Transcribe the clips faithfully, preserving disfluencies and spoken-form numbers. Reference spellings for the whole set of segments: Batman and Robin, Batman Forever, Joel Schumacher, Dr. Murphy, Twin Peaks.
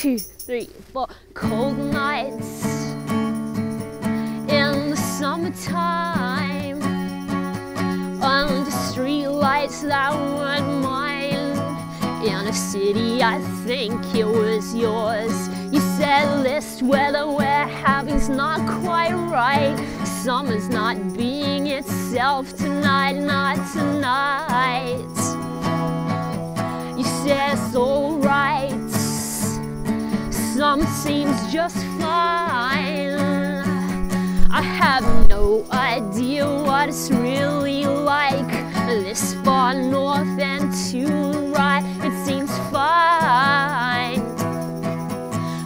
two, three, four. Cold nights in the summertime, under streetlights that weren't mine. In a city, I think it was yours. You said this weather we're having's not quite right. Summer's not being itself tonight, not tonight. You said it's alright. Summer seems just fine. I have no idea what it's really like. This far north and to the right, it seems fine.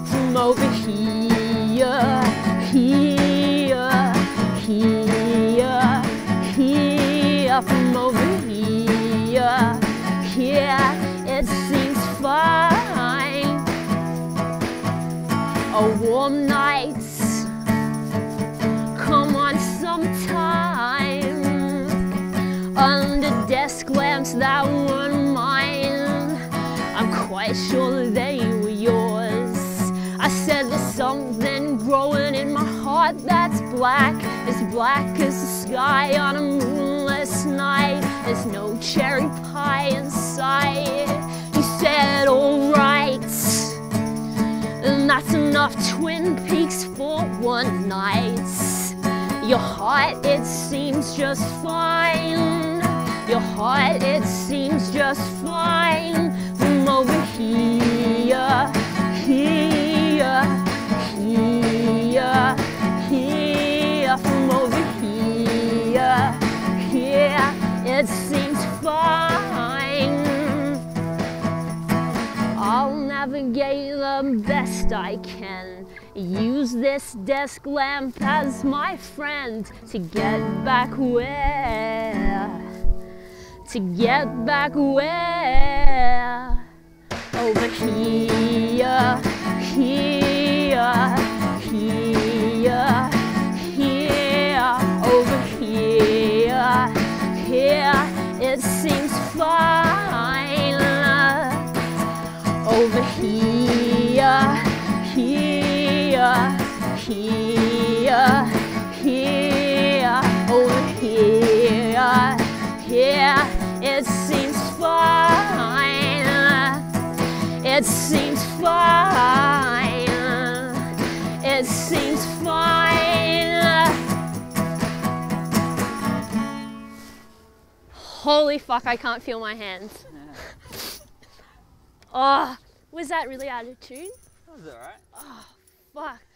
From over here, here, here, here, from over here, here, it seems fine. A warm night. Under desk lamps that weren't mine, I'm quite sure they were yours. I said there's something growing in my heart that's black, as black as the sky on a moonless night. There's no cherry pie in sight. You said alright, and that's enough Twin Peaks for one night. Your heart, it seems just fine. Your heart, it seems just fine. From over here, here, here, here. From over here, here, it seems fine. I'll navigate the best I can. Use this desk lamp as my friend to get back where, to get back where. Over here, here, here, here. Over here, here, it seems fine. Over here, here. Here, here, over here, here, it seems fine, it seems fine, it seems fine. Holy fuck, I can't feel my hands. Oh, was that really out of tune? That was alright. Oh, fuck.